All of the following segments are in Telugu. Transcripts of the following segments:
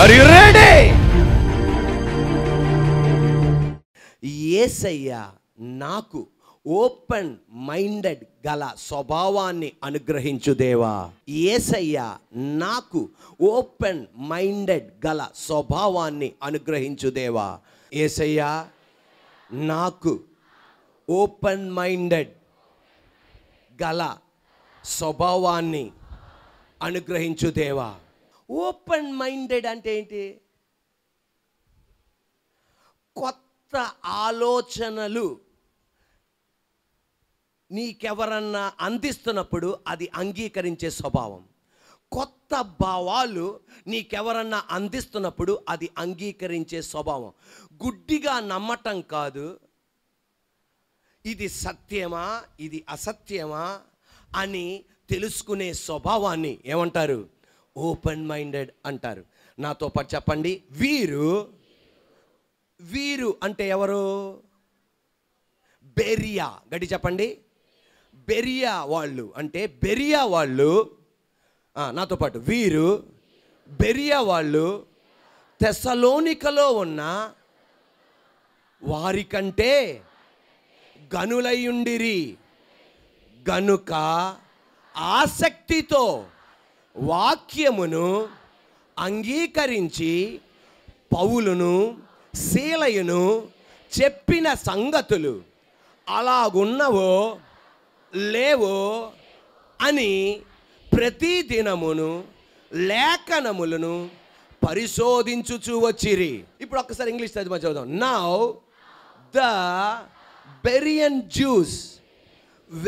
Are you ready? యేసయ్య నాకు ఓపెన్ మైండెడ్ గల స్వభావాన్ని అనుగ్రహించు దేవా. యేసయ్య నాకు ఓపెన్ మైండెడ్ గల స్వభావాన్ని అనుగ్రహించు దేవా. యేసయ్య నాకు ఓపెన్ మైండెడ్ గల స్వభావాన్ని అనుగ్రహించు దేవా. ఓపెన్ మైండెడ్ అంటే ఏంటి? కొత్త ఆలోచనలు నీకెవరన్నా అందిస్తున్నప్పుడు అది అంగీకరించే స్వభావం. కొత్త భావాలు నీకెవరన్నా అందిస్తున్నప్పుడు అది అంగీకరించే స్వభావం. గుడ్డిగా నమ్మటం కాదు, ఇది సత్యమా ఇది అసత్యమా అని తెలుసుకునే స్వభావాన్ని ఏమంటారు? ఓపెన్ మైండెడ్ అంటారు. నాతో పాటు చెప్పండి, వీరు వీరు అంటే ఎవరు? బెరియా. గట్టి చెప్పండి, బెరియా వాళ్ళు అంటే బెరియా వాళ్ళు. నాతో పాటు వీరు బెరియా వాళ్ళు తెసలోనికలో ఉన్న వారికంటే గనులయ్యుండిరి గనుక ఆసక్తితో వాక్యమును అంగీకరించి పౌలును శీలయును చెప్పిన సంగతులు అలాగున్నవో లేవో అని ప్రతి దినమును లేఖనములను పరిశోధించుచూ వచ్చిరి. ఇప్పుడు ఒక్కసారి ఇంగ్లీష్ తర్జుమా చదువుదాం. Now the Berean Jews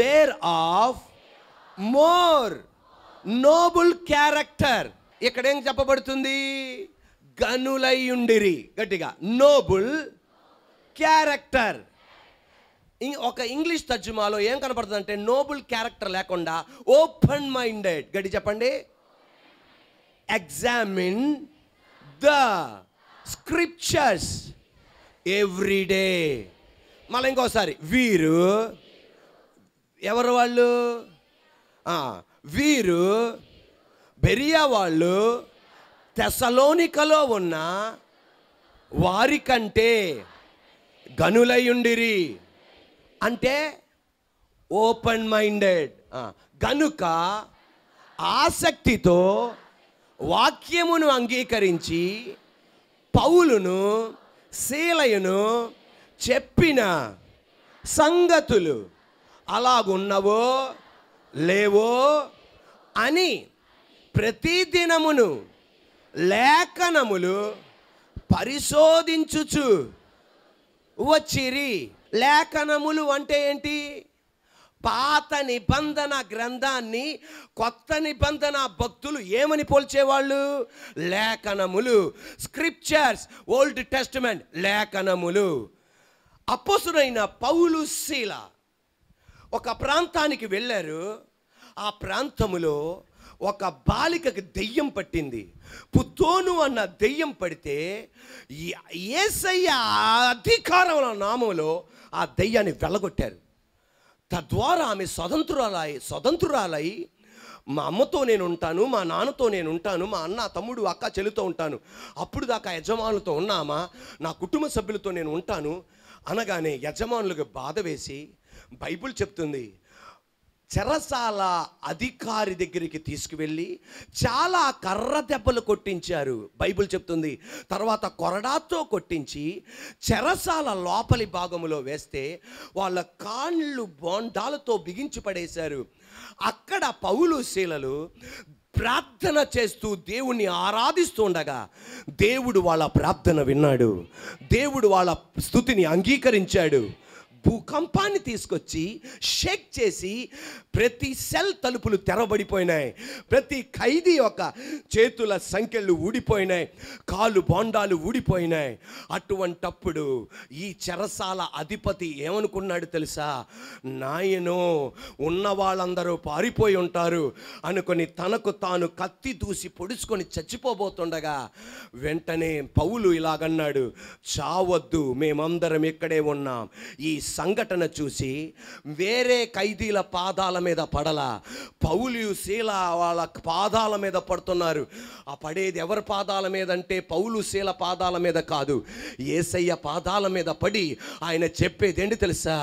were of more noble character. ఇక్కడేం చెప్పబడుతుంది? గనులయ్యుండిరి. గట్టిగా నోబుల్ క్యారెక్టర్. ఒక ఇంగ్లీష్ తర్జుమాలో ఏం కనపడుతుంది అంటే నోబుల్ క్యారెక్టర్ లేకుండా ఓపెన్ మైండెడ్. గట్టి చెప్పండి. Examine the scriptures everyday. మళ్ళీ ఇంకోసారి, వీరు ఎవరు వాళ్ళు? వీరు బెరియా వాళ్ళు తెసలోనికలో ఉన్న వారికంటే గనులయ్యుండిరి అంటే ఓపెన్ మైండెడ్. గనుక ఆసక్తితో వాక్యమును అంగీకరించి పౌలును శీలయును చెప్పిన సంగతులు అలాగున్నవో లేవో అని ప్రతి దినమును లేఖనములు పరిశోధించుచు వచ్చిరి. లేఖనములు అంటే ఏంటి? పాత నిబంధన గ్రంథాన్ని కొత్త నిబంధన భక్తులు ఏమని పోల్చేవాళ్ళు? లేఖనములు. స్క్రిప్చర్స్, ఓల్డ్ టెస్టమెంట్ లేఖనములు. అపోస్తులైన పౌలు శీల ఒక ప్రాంతానికి వెళ్ళారు. ఆ ప్రాంతములో ఒక బాలికకి దెయ్యం పట్టింది. పుత్తోను అన్న దెయ్యం పడితే యేసయ్య అధికారముల నామములో ఆ దెయ్యాన్ని వెళ్ళగొట్టారు. తద్వారా ఆమె స్వతంత్రురాలై మా అమ్మతో నేను ఉంటాను, మా నాన్నతో నేను ఉంటాను, మా అన్న తమ్ముడు అక్క చెల్లితో ఉంటాను, అప్పుడు దాకా యజమానులతో ఉన్నామా, నా కుటుంబ సభ్యులతో నేను ఉంటాను అనగానే యజమానులకు బాధ వేసి బైబిల్ చెప్తుంది చెరసాల అధికారి దగ్గరికి తీసుకువెళ్ళి చాలా కర్ర దెబ్బలు కొట్టించారు. బైబిల్ చెప్తుంది తర్వాత కొరడాతో కొట్టించి చెరసాల లోపలి భాగములో వేస్తే వాళ్ళ కాళ్ళు బోండాలతో బిగించి పడేశారు. అక్కడ పౌలు శీలలు ప్రార్థన చేస్తూ దేవుణ్ణి ఆరాధిస్తూ ఉండగా దేవుడు వాళ్ళ ప్రార్థన విన్నాడు. దేవుడు వాళ్ళ స్తుతిని అంగీకరించాడు. భూకంపాన్ని తీసుకొచ్చి షేక్ చేసి ప్రతి సెల్ తలుపులు తెరబడిపోయినాయి. ప్రతి ఖైదీ యొక్క చేతుల సంఖ్యలు ఊడిపోయినాయి, కాళ్ళు బోండాలు ఊడిపోయినాయి. అటువంటప్పుడు ఈ చెరసాల అధిపతి ఏమనుకున్నాడు తెలుసా? నాయనో ఉన్న వాళ్ళందరూ పారిపోయి ఉంటారు అనుకుని తనకు తాను కత్తి దూసి పొడుచుకొని చచ్చిపోబోతుండగా వెంటనే పౌలు ఇలాగన్నాడు, చావద్దు, మేమందరం ఇక్కడే ఉన్నాం, ఈ సంఘటన చూసి వేరే ఖైదీల పాదాల మీద పడలా, పౌలు శీల వాళ్ళ పాదాల మీద పడుతున్నారు. ఆ పడేది ఎవరి పాదాల మీద అంటే పౌలు శీల పాదాల మీద కాదు, యేసయ్య పాదాల మీద పడి ఆయన చెప్పేది ఏంటి తెలుసా,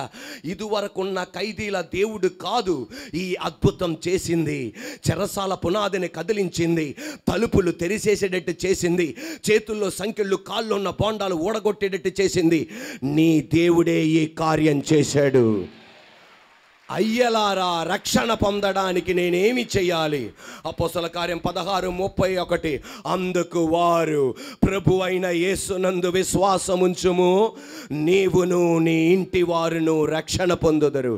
ఇదివరకున్న ఖైదీల దేవుడు కాదు ఈ అద్భుతం చేసింది, చెరసాల పునాదిని కదిలించింది, తలుపులు తెరిసేసేటట్టు చేసింది, చేతుల్లో సంఖ్యలు కాళ్ళు ఉన్న బాండాలు ఊడగొట్టేటట్టు చేసింది, నీ దేవుడే ఈ కార్యం చేశాడు. అయ్యలారా రక్షణ పొందడానికి నేనేమి చేయాలి? అపోస్తల కార్యం 16:31, అందుకు వారు ప్రభు అయిన యేసునందు విశ్వాసముంచుము, నీవును నీ ఇంటి వారును రక్షణ పొందుదురు.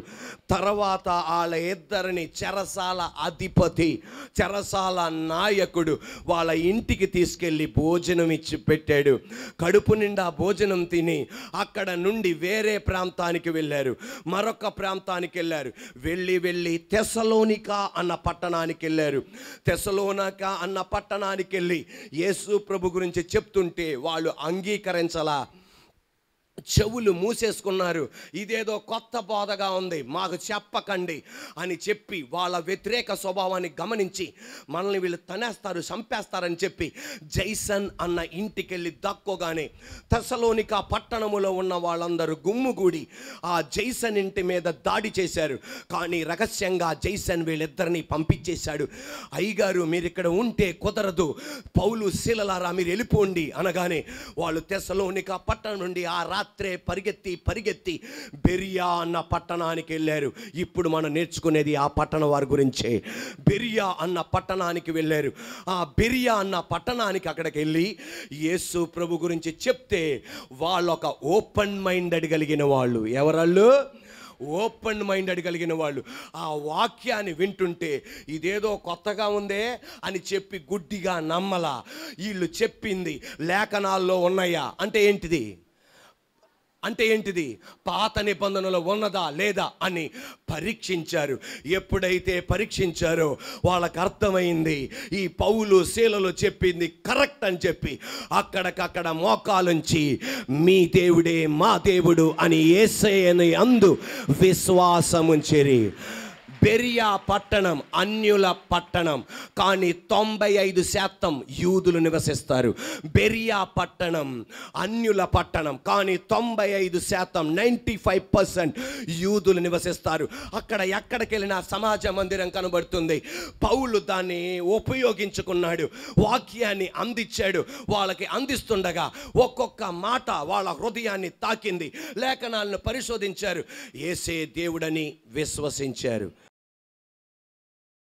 తర్వాత వాళ్ళ ఇద్దరిని చెరసాల అధిపతి, చెరసాల నాయకుడు వాళ్ళ ఇంటికి తీసుకెళ్ళి భోజనం ఇచ్చి పెట్టాడు. కడుపు నిండా భోజనం తిని అక్కడ నుండి వేరే ప్రాంతానికి వెళ్ళారు, మరొక ప్రాంతానికి వెళ్ళారు. వెళ్ళి తెసలోనిక అన్న పట్టణానికి వెళ్ళారు. తెసలోనిక అన్న పట్టణానికి వెళ్ళి యేసు ప్రభు గురించి చెప్తుంటే వాళ్ళు అంగీకరించలా, చెవులు మూసేసుకున్నారు. ఇదేదో కొత్త బోధగా ఉంది, మాకు చెప్పకండి అని చెప్పి వాళ్ళ వ్యతిరేక స్వభావాన్ని గమనించి మనల్ని వీళ్ళు తనేస్తారు చంపేస్తారని చెప్పి జైసన్ అన్న ఇంటికి వెళ్ళి దక్కోగానే తెసలోనిక పట్టణములో ఉన్న వాళ్ళందరూ గుమ్ముగూడి ఆ జైసన్ ఇంటి మీద దాడి చేశారు. కానీ రహస్యంగా జైసన్ వీళ్ళిద్దరిని పంపించేశాడు. అయ్యగారు మీరు ఇక్కడ ఉంటే కుదరదు, పౌలు శీలలారా మీరు వెళ్ళిపోండి అనగానే వాళ్ళు తెసలోనిక పట్టణం నుండి ఆ రాత్రే పరిగెత్తి బెరియా అన్న పట్టణానికి వెళ్ళారు. ఇప్పుడు మనం నేర్చుకునేది ఆ పట్టణం వారి గురించే. బెరియా అన్న పట్టణానికి వెళ్ళారు. ఆ బెరియా అన్న పట్టణానికి అక్కడికి వెళ్ళి యేసు ప్రభు గురించి చెప్తే వాళ్ళు ఒక ఓపెన్ మైండెడ్ కలిగిన వాళ్ళు, ఎవరాళ్ళు ఓపెన్ మైండెడ్ కలిగిన వాళ్ళు, ఆ వాక్యాన్ని వింటుంటే ఇదేదో కొత్తగా ఉందే అని చెప్పి గుడ్డిగా నమ్మలా. వీళ్ళు చెప్పింది లేఖనాల్లో ఉన్నాయా అంటే ఏంటిది, పాత నిబంధనలో ఉన్నదా లేదా అని పరీక్షించారు. ఎప్పుడైతే పరీక్షించారో వాళ్ళకు అర్థమైంది ఈ పౌలు శీలలు చెప్పింది కరెక్ట్ అని చెప్పి అక్కడికక్కడ మోకాలుంచి మీ దేవుడే మా దేవుడు అని యేసయ్యని అందు విశ్వాసముంచిరి. బెరియా పట్టణం అన్యుల పట్టణం, కానీ 95% యూదులు నివసిస్తారు. బెరియా పట్టణం అన్యుల పట్టణం, కానీ 95% 95% యూదులు నివసిస్తారు. అక్కడ ఎక్కడికి వెళ్ళినా సమాజ మందిరం కనబడుతుంది. పౌలు దాన్ని ఉపయోగించుకున్నాడు, వాక్యాన్ని అందించాడు. వాళ్ళకి అందిస్తుండగా ఒక్కొక్క మాట వాళ్ళ హృదయాన్ని తాకింది. లేఖనాలను పరిశోధించారు, యేసే దేవుడని విశ్వసించారు.